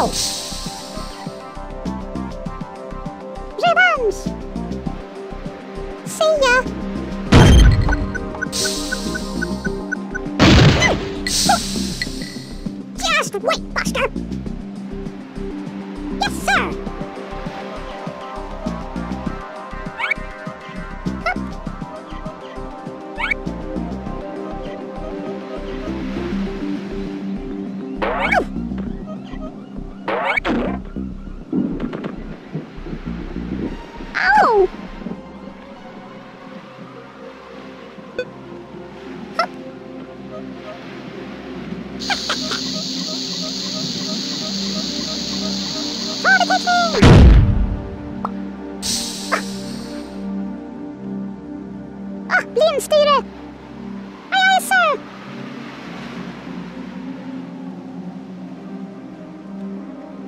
Wow! Revenge! See ya! Just wait, Buster! Yes, sir! Blindstyre! Aye, aye, sir!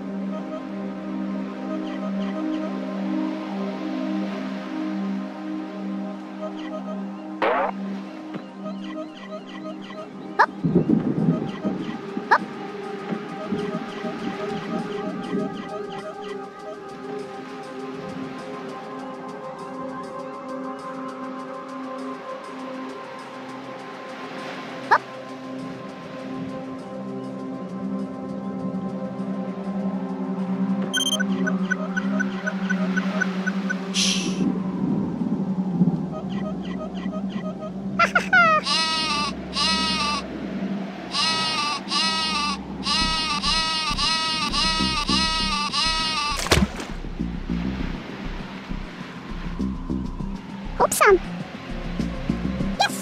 Hop! Hop! Hoopsan! Yes, sir!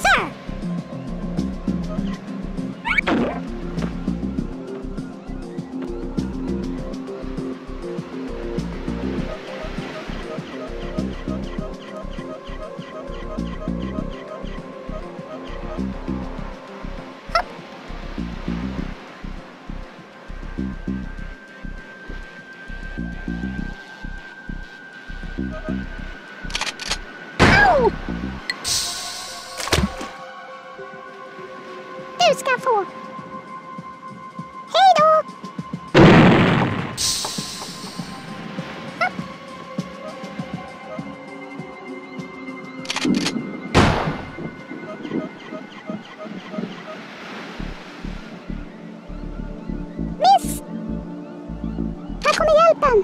Hop! Du ska få. Hej då! Miss! Här kommer hjälpen!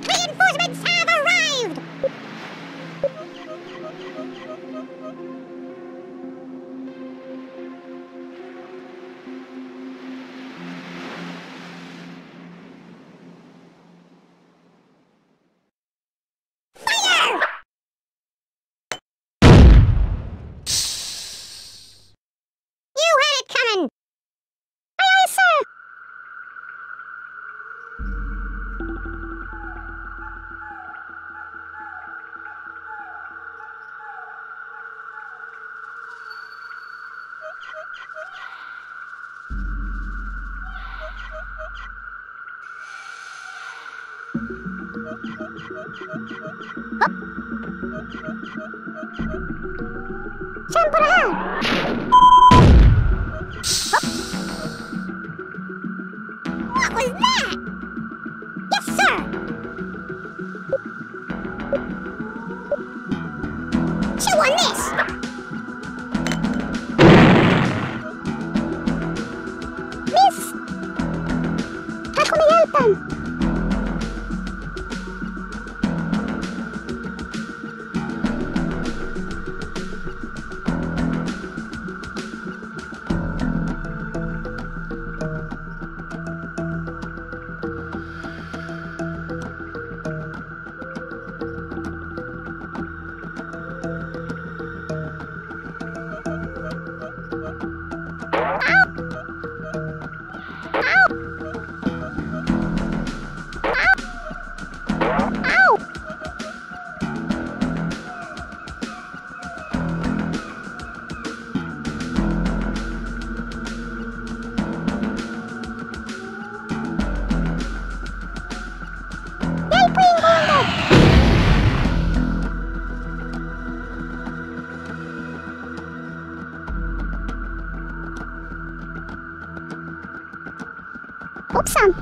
Reinforcements have arrived! Fire! You had it coming! Aye, aye, sir! Hopp! Känn på det här! Hopp! What was that? Yes, sir! Chew on this! 奥さん